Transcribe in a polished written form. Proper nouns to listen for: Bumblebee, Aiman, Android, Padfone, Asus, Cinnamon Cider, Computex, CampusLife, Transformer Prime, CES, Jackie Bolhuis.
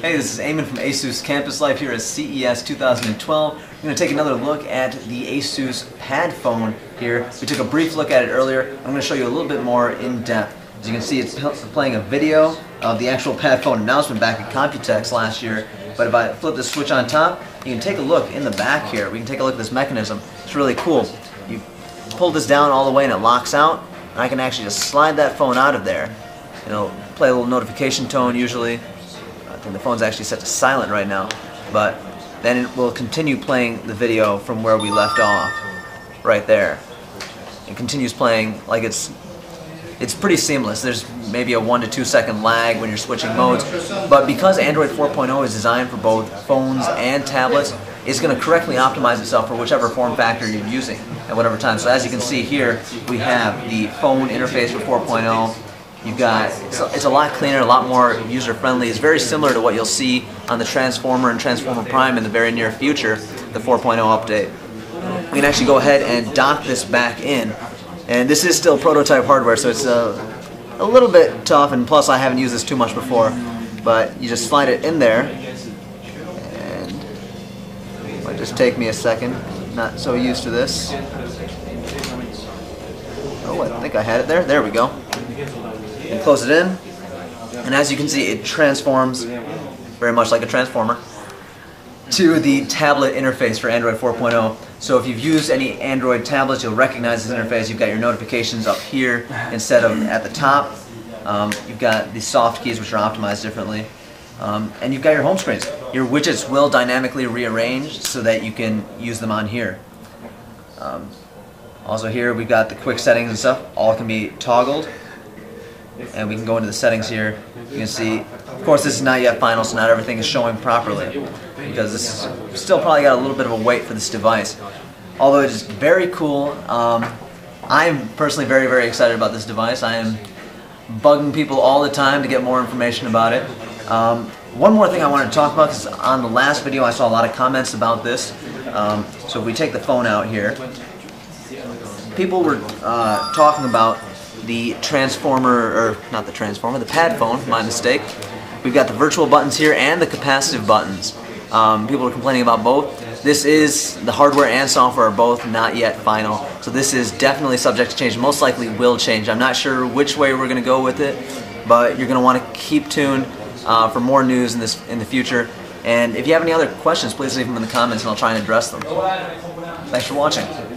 Hey, this is Aiman from Asus Campus Life here at CES 2012. We're going to take another look at the Asus Padfone here. We took a brief look at it earlier. I'm going to show you a little bit more in depth. As you can see, it's playing a video of the actual Padfone announcement back at Computex last year. But if I flip this switch on top, you can take a look in the back here. We can take a look at this mechanism. It's really cool. You pull this down all the way and it locks out. And I can actually just slide that phone out of there. It'll play a little notification tone usually. I think the phone's actually set to silent right now, but then it will continue playing the video from where we left off, right there. It continues playing like it's pretty seamless. There's maybe a 1 to 2 second lag when you're switching modes, but because Android 4.0 is designed for both phones and tablets, it's going to correctly optimize itself for whichever form factor you're using at whatever time. So as you can see here, we have the phone interface for 4.0. You've got, it's a lot cleaner, a lot more user-friendly. It's very similar to what you'll see on the Transformer and Transformer Prime in the very near future, the 4.0 update. We can actually go ahead and dock this back in. And this is still prototype hardware, so it's a little bit tough, and plus I haven't used this too much before. But you just slide it in there, and it might just take me a second. Not so used to this. Oh, I think I had it there. There we go. And close it in, and as you can see, it transforms very much like a transformer to the tablet interface for Android 4.0. So if you've used any Android tablets, you'll recognize this interface. You've got your notifications up here instead of at the top. You've got the soft keys, which are optimized differently, and you've got your home screens. Your widgets will dynamically rearrange so that you can use them on here. Also here, we've got the quick settings and stuff. All can be toggled. And we can go into the settings here. You can see, of course, this is not yet final, so not everything is showing properly because this is still probably got a little bit of a wait for this device. Although it is very cool, I'm personally very, very excited about this device. I am bugging people all the time to get more information about it. One more thing I want to talk about, because on the last video I saw a lot of comments about this. So if we take the phone out here, people were talking about the the Padfone, my mistake. We've got the virtual buttons here and the capacitive buttons. People are complaining about both. This is, the hardware and software are both not yet final, so this is definitely subject to change, most likely will change. I'm not sure which way we're going to go with it, but you're going to want to keep tuned for more news in the future. And if you have any other questions, please leave them in the comments and I'll try and address them. Thanks for watching.